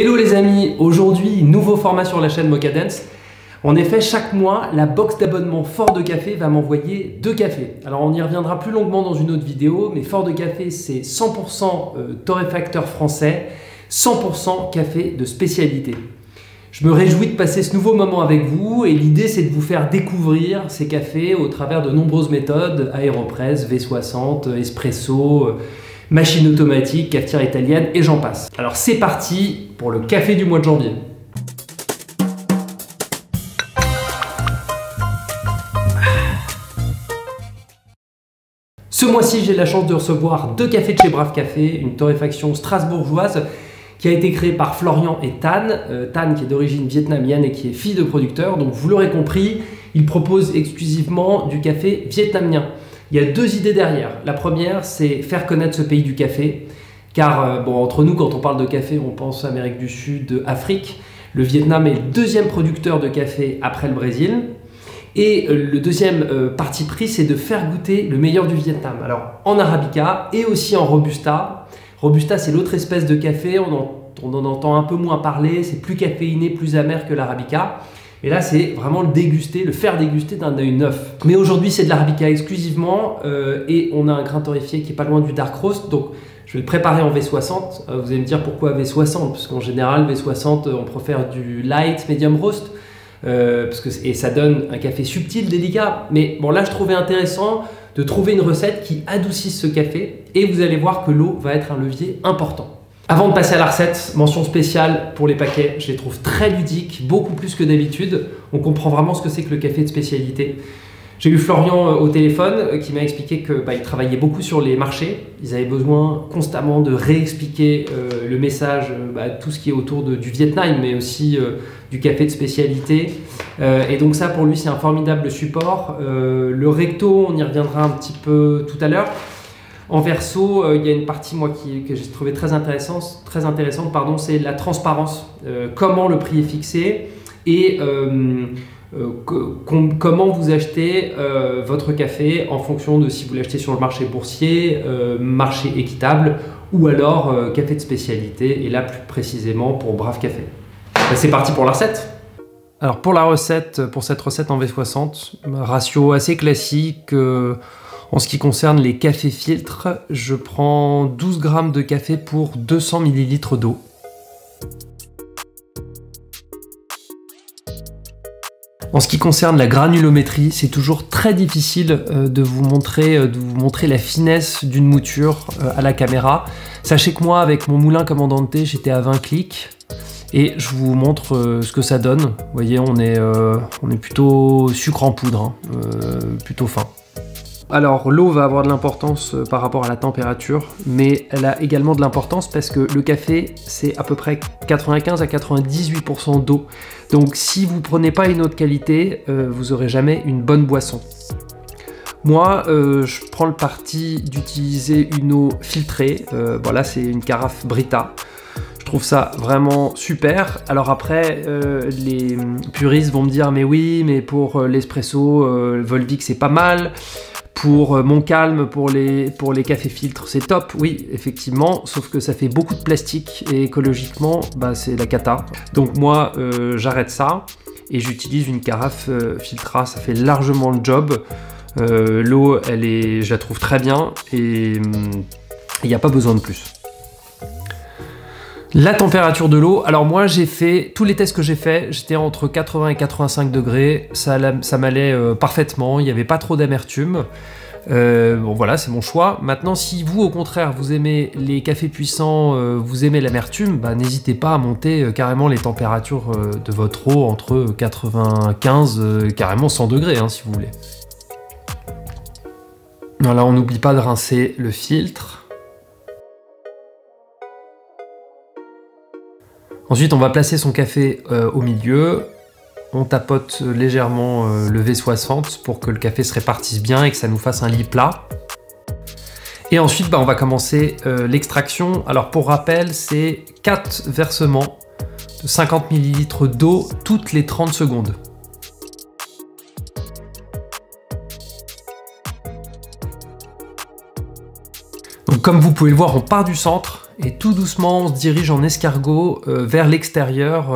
Hello les amis, aujourd'hui nouveau format sur la chaîne Moka Dance. En effet, chaque mois, la box d'abonnement Forts de Café va m'envoyer 2 cafés. Alors on y reviendra plus longuement dans une autre vidéo, mais Forts de Café c'est 100% torréfacteur français, 100% café de spécialité. Je me réjouis de passer ce nouveau moment avec vous et l'idée c'est de vous faire découvrir ces cafés au travers de nombreuses méthodes, Aéropresse, V60, Espresso, machine automatique, cafetière italienne et j'en passe. Alors c'est parti pour le café du mois de janvier. Ce mois-ci, j'ai la chance de recevoir 2 cafés de chez Brave Café, une torréfaction strasbourgeoise qui a été créée par Florian et Tan. Tan qui est d'origine vietnamienne et qui est fille de producteur, donc vous l'aurez compris, il propose exclusivement du café vietnamien. Il y a 2 idées derrière. La première, c'est faire connaître ce pays du café, car bon, entre nous, quand on parle de café, on pense Amérique du Sud, Afrique. Le Vietnam est le 2e producteur de café après le Brésil. Et le 2e parti pris, c'est de faire goûter le meilleur du Vietnam. Alors en Arabica et aussi en Robusta. Robusta, c'est l'autre espèce de café, on en entend un peu moins parler, c'est plus caféiné, plus amer que l'Arabica. Et là, c'est vraiment le déguster, le faire déguster d'un œil neuf. Mais aujourd'hui, c'est de l'Arabica exclusivement et on a un grain torréfié qui est pas loin du dark roast. Donc, je vais le préparer en V60. Vous allez me dire pourquoi V60, parce qu'en général, V60, on préfère du light, medium roast. Et ça donne un café subtil, délicat. Mais bon, là, je trouvais intéressant de trouver une recette qui adoucisse ce café. Et vous allez voir que l'eau va être un levier important. Avant de passer à la recette, mention spéciale pour les paquets, je les trouve très ludiques, beaucoup plus que d'habitude. On comprend vraiment ce que c'est que le café de spécialité. J'ai eu Florian au téléphone qui m'a expliqué qu'il travaillait beaucoup sur les marchés. Ils avaient besoin constamment de réexpliquer le message, tout ce qui est autour du Vietnam, mais aussi du café de spécialité. Et donc ça, pour lui, c'est un formidable support. Le recto, on y reviendra un petit peu tout à l'heure. En verso, il y a une partie moi, que j'ai trouvé très intéressante, c'est la transparence. Comment le prix est fixé et comment vous achetez votre café en fonction de si vous l'achetez sur le marché boursier, marché équitable ou alors café de spécialité et là plus précisément pour Brave Café. C'est parti pour la recette. Alors pour cette recette en V60, ratio assez classique. En ce qui concerne les cafés filtres, je prends 12 g de café pour 200 ml d'eau. En ce qui concerne la granulométrie, c'est toujours très difficile de vous montrer la finesse d'une mouture à la caméra. Sachez que moi, avec mon moulin Comandante, j'étais à 20 clics. Et je vous montre ce que ça donne. Vous voyez, on est plutôt sucre en poudre, hein, plutôt fin. Alors l'eau va avoir de l'importance par rapport à la température, mais elle a également de l'importance parce que le café c'est à peu près 95 à 98% d'eau. Donc si vous prenez pas une eau de qualité, vous aurez jamais une bonne boisson. Moi je prends le parti d'utiliser une eau filtrée, voilà c'est une carafe Brita. Je trouve ça vraiment super. Alors après, les puristes vont me dire mais oui, mais pour l'espresso, Volvic c'est pas mal. Pour mon calme, pour les cafés filtres, c'est top. Oui, effectivement, sauf que ça fait beaucoup de plastique et écologiquement, c'est la cata. Donc moi, j'arrête ça et j'utilise une carafe filtra. Ça fait largement le job. L'eau, je la trouve très bien et il n'y a pas besoin de plus. La température de l'eau, alors moi j'ai fait, tous les tests que j'ai fait, j'étais entre 80 et 85 degrés, ça m'allait parfaitement, il n'y avait pas trop d'amertume. Bon voilà, c'est mon choix. Maintenant si vous au contraire vous aimez les cafés puissants, vous aimez l'amertume, n'hésitez pas à monter carrément les températures de votre eau entre 95 carrément 100 degrés hein, si vous voulez. Voilà, on n'oublie pas de rincer le filtre. Ensuite, on va placer son café au milieu, on tapote légèrement le V60 pour que le café se répartisse bien et que ça nous fasse un lit plat. Et ensuite, on va commencer l'extraction. Alors pour rappel, c'est 4 versements de 50 ml d'eau toutes les 30 secondes. Donc comme vous pouvez le voir, on part du centre et tout doucement on se dirige en escargot vers l'extérieur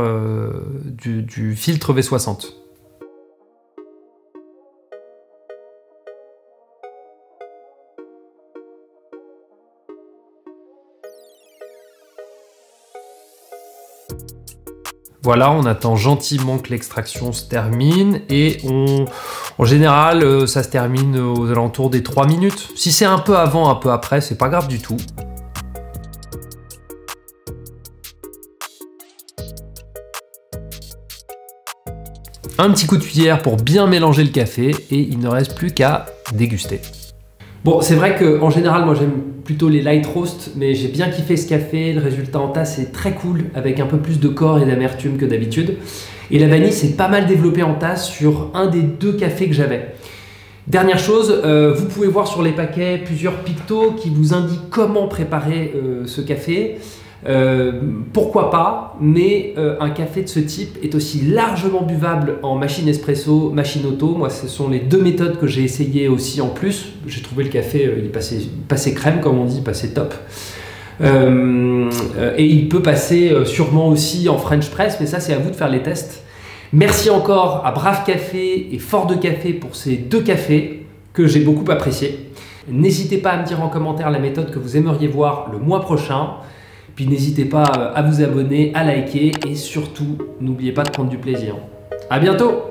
du filtre V60. Voilà, on attend gentiment que l'extraction se termine et en général, ça se termine aux alentours des 3 minutes. Si c'est un peu avant, un peu après, c'est pas grave du tout. Un petit coup de cuillère pour bien mélanger le café et il ne reste plus qu'à déguster. Bon, c'est vrai qu'en général, moi j'aime plutôt les light roast, mais j'ai bien kiffé ce café, le résultat en tasse est très cool, avec un peu plus de corps et d'amertume que d'habitude. Et la vanille s'est pas mal développée en tasse sur un des deux cafés que j'avais. Dernière chose, vous pouvez voir sur les paquets plusieurs pictos qui vous indiquent comment préparer ce café. Pourquoi pas, mais un café de ce type est aussi largement buvable en machine espresso, machine auto. Moi, ce sont les deux méthodes que j'ai essayées aussi en plus. J'ai trouvé le café, il est passé crème, comme on dit, passé top. Et il peut passer sûrement aussi en French press, mais ça, c'est à vous de faire les tests. Merci encore à Brave Café et Forts de Café pour ces deux cafés que j'ai beaucoup appréciés. N'hésitez pas à me dire en commentaire la méthode que vous aimeriez voir le mois prochain. Puis n'hésitez pas à vous abonner, à liker et surtout, n'oubliez pas de prendre du plaisir. À bientôt!